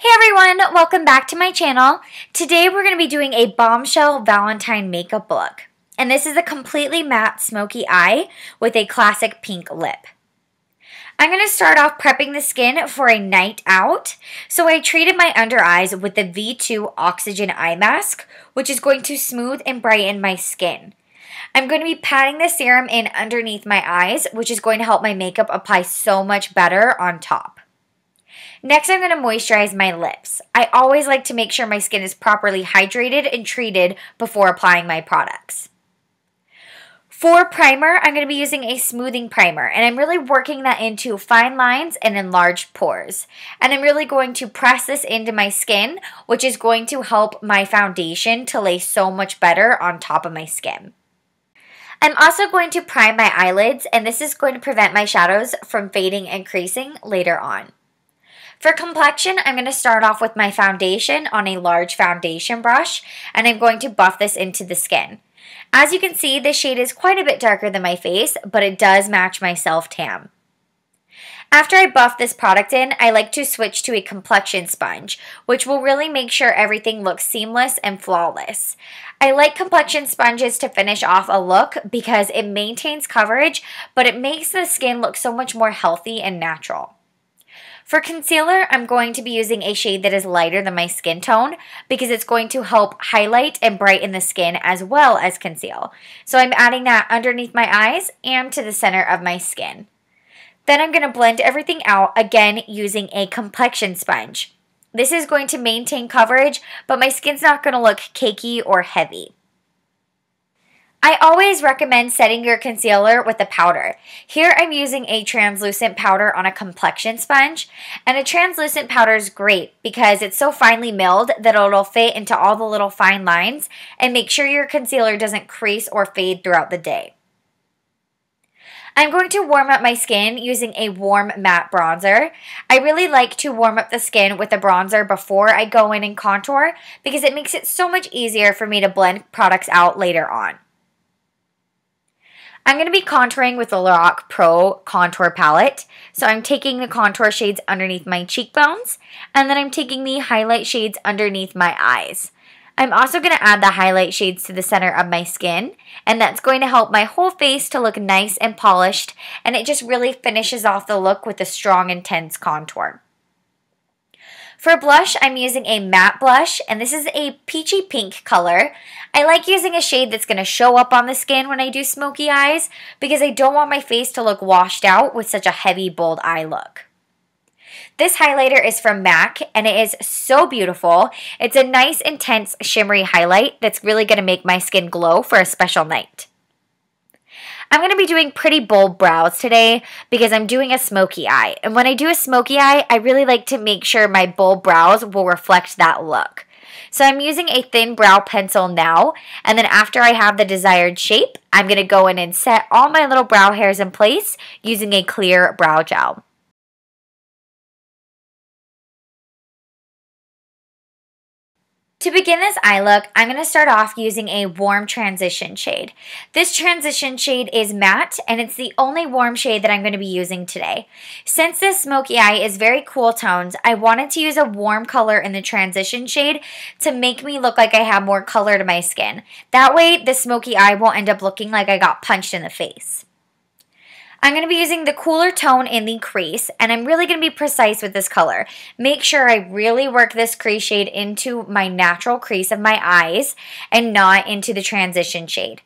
Hey everyone, welcome back to my channel. Today we're going to be doing a bombshell Valentine makeup look. And this is a completely matte smoky eye with a classic pink lip. I'm going to start off prepping the skin for a night out. So I treated my under eyes with the VII Oxygen Eye Mask, which is going to smooth and brighten my skin. I'm going to be patting the serum in underneath my eyes, which is going to help my makeup apply so much better on top. Next, I'm going to moisturize my lips. I always like to make sure my skin is properly hydrated and treated before applying my products. For primer, I'm going to be using a smoothing primer, and I'm really working that into fine lines and enlarged pores. And I'm really going to press this into my skin, which is going to help my foundation to lay so much better on top of my skin. I'm also going to prime my eyelids, and this is going to prevent my shadows from fading and creasing later on. For complexion, I'm going to start off with my foundation on a large foundation brush, and I'm going to buff this into the skin. As you can see, this shade is quite a bit darker than my face, but it does match my self-tan. After I buff this product in, I like to switch to a complexion sponge, which will really make sure everything looks seamless and flawless. I like complexion sponges to finish off a look because it maintains coverage, but it makes the skin look so much more healthy and natural. For concealer, I'm going to be using a shade that is lighter than my skin tone because it's going to help highlight and brighten the skin as well as conceal. So I'm adding that underneath my eyes and to the center of my skin. Then I'm going to blend everything out, again using a complexion sponge. This is going to maintain coverage, but my skin's not going to look cakey or heavy. I always recommend setting your concealer with a powder. Here I'm using a translucent powder on a complexion sponge, and a translucent powder is great because it's so finely milled that it'll fit into all the little fine lines and make sure your concealer doesn't crease or fade throughout the day. I'm going to warm up my skin using a warm matte bronzer. I really like to warm up the skin with a bronzer before I go in and contour because it makes it so much easier for me to blend products out later on. I'm going to be contouring with the Lorac Pro Contour Palette. So I'm taking the contour shades underneath my cheekbones, and then I'm taking the highlight shades underneath my eyes. I'm also going to add the highlight shades to the center of my skin, and that's going to help my whole face to look nice and polished, and it just really finishes off the look with a strong, intense contour. For blush, I'm using a matte blush, and this is a peachy pink color. I like using a shade that's going to show up on the skin when I do smoky eyes because I don't want my face to look washed out with such a heavy, bold eye look. This highlighter is from MAC, and it is so beautiful. It's a nice, intense, shimmery highlight that's really going to make my skin glow for a special night. I'm going to be doing pretty bold brows today because I'm doing a smoky eye. And when I do a smoky eye, I really like to make sure my bold brows will reflect that look. So I'm using a thin brow pencil now. And then after I have the desired shape, I'm going to go in and set all my little brow hairs in place using a clear brow gel. To begin this eye look, I'm going to start off using a warm transition shade. This transition shade is matte, and it's the only warm shade that I'm going to be using today. Since this smoky eye is very cool toned, I wanted to use a warm color in the transition shade to make me look like I have more color to my skin. That way, the smoky eye won't end up looking like I got punched in the face. I'm going to be using the cooler tone in the crease, and I'm really going to be precise with this color. Make sure I really work this crease shade into my natural crease of my eyes and not into the transition shade.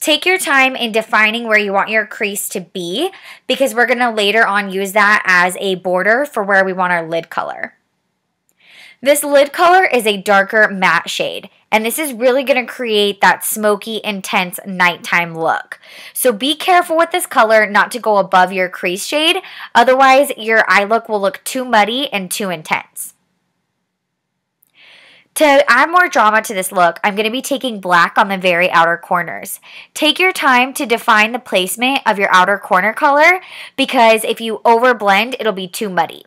Take your time in defining where you want your crease to be because we're going to later on use that as a border for where we want our lid color. This lid color is a darker matte shade, and this is really going to create that smoky, intense nighttime look. So be careful with this color not to go above your crease shade, otherwise your eye look will look too muddy and too intense. To add more drama to this look, I'm going to be taking black on the very outer corners. Take your time to define the placement of your outer corner color because if you overblend, it'll be too muddy.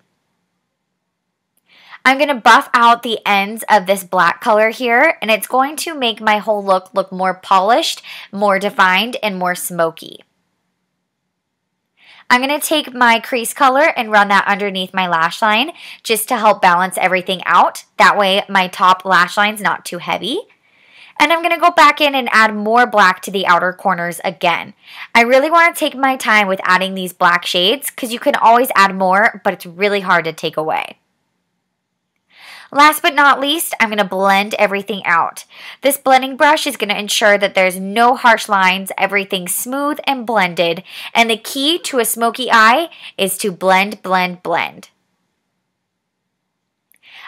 I'm going to buff out the ends of this black color here, and it's going to make my whole look look more polished, more defined, and more smoky. I'm going to take my crease color and run that underneath my lash line just to help balance everything out. That way my top lash line's not too heavy. And I'm going to go back in and add more black to the outer corners again. I really want to take my time with adding these black shades because you can always add more, but it's really hard to take away. Last but not least, I'm going to blend everything out. This blending brush is going to ensure that there's no harsh lines, everything's smooth and blended, and the key to a smoky eye is to blend, blend, blend.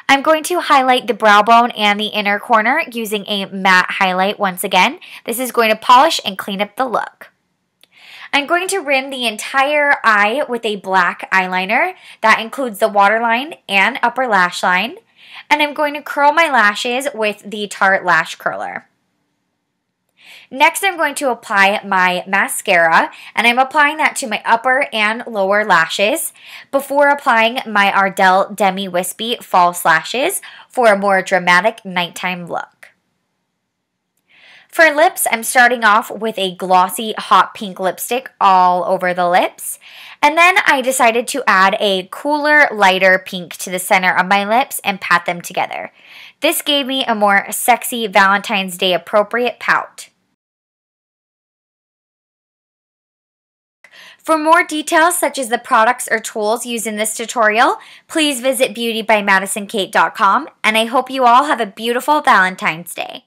I'm going to highlight the brow bone and the inner corner using a matte highlight once again. This is going to polish and clean up the look. I'm going to rim the entire eye with a black eyeliner. That includes the waterline and upper lash line. And I'm going to curl my lashes with the Tarte Lash Curler. Next, I'm going to apply my mascara, and I'm applying that to my upper and lower lashes before applying my Ardell Demi Wispy False Lashes for a more dramatic nighttime look. For lips, I'm starting off with a glossy hot pink lipstick all over the lips. And then I decided to add a cooler, lighter pink to the center of my lips and pat them together. This gave me a more sexy Valentine's Day appropriate pout. For more details such as the products or tools used in this tutorial, please visit beautybymadisonkate.com, and I hope you all have a beautiful Valentine's Day.